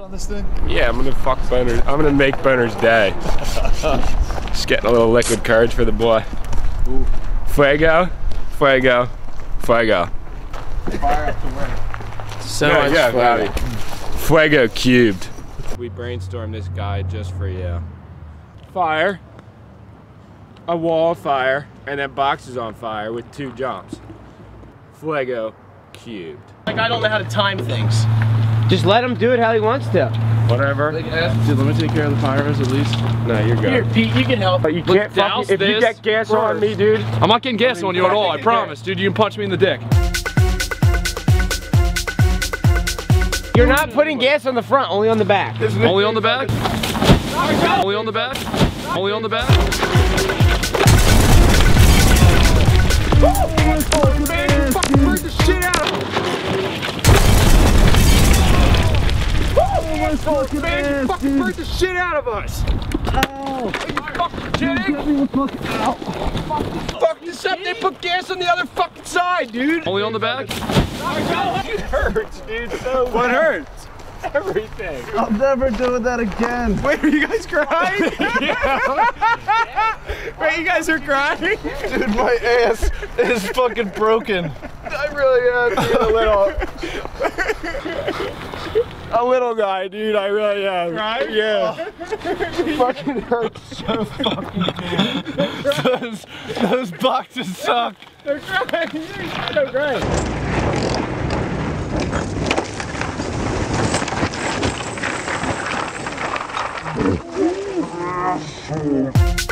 on this thing? Yeah, I'm gonna fuck Boner. I'm gonna make Boner's day. Just getting a little liquid courage for the boy. Ooh. Fuego, fuego, fuego. Fire up the winner. So much fuego. Fuego cubed. We brainstormed this guy just for you. Fire, a wall of fire, and then boxes on fire with two jumps. Fuego cubed. Like, I don't know how to time things. Just let him do it how he wants to. Whatever. Like, dude, let me take care of the fires at least. No, you're good. Here, Pete, you can help. But you can't fucking, if you get gas on me, dude. I'm not getting gas on you at all, I promise. Dude, you can punch me in the dick. You're not putting gas on the front, only on the back. Only on the back? Only on the back? Only on the back? Woo! Man, you fucking burnt the shit out of him! Man, you fucking burnt the shit out of us! Ow! Are you fucking kidding? Fuck this up, they put gas on the other fucking side, dude! Only on the back? It hurts, dude, so bad. What hurts? Everything. I'll never do that again. Wait, are you guys crying? Wait, you guys are crying? Dude, my ass is fucking broken. I really am, dude, a little guy, dude, I really am. Right? Yeah. It fucking hurts so fucking bad. Those boxes suck. They're crying. They're crying. Sure.